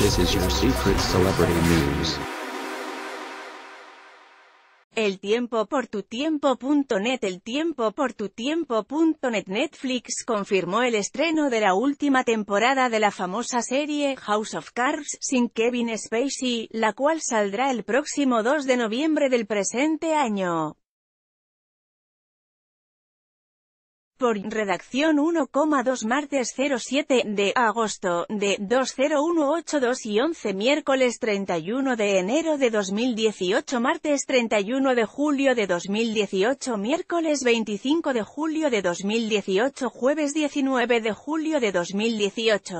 This is your secret celebrity news. El tiempo por Tutiempo.net. El tiempo por Tutiempo.net. Netflix confirmó el estreno de la última temporada de la famosa serie House of Cards sin Kevin Spacey, la cual saldrá el próximo 2 de noviembre del presente año. Por redacción 1,2 martes 07 de agosto, de 2018-2 y 11 miércoles 31 de enero de 2018 martes 31 de julio de 2018 miércoles 25 de julio de 2018 jueves 19 de julio de 2018.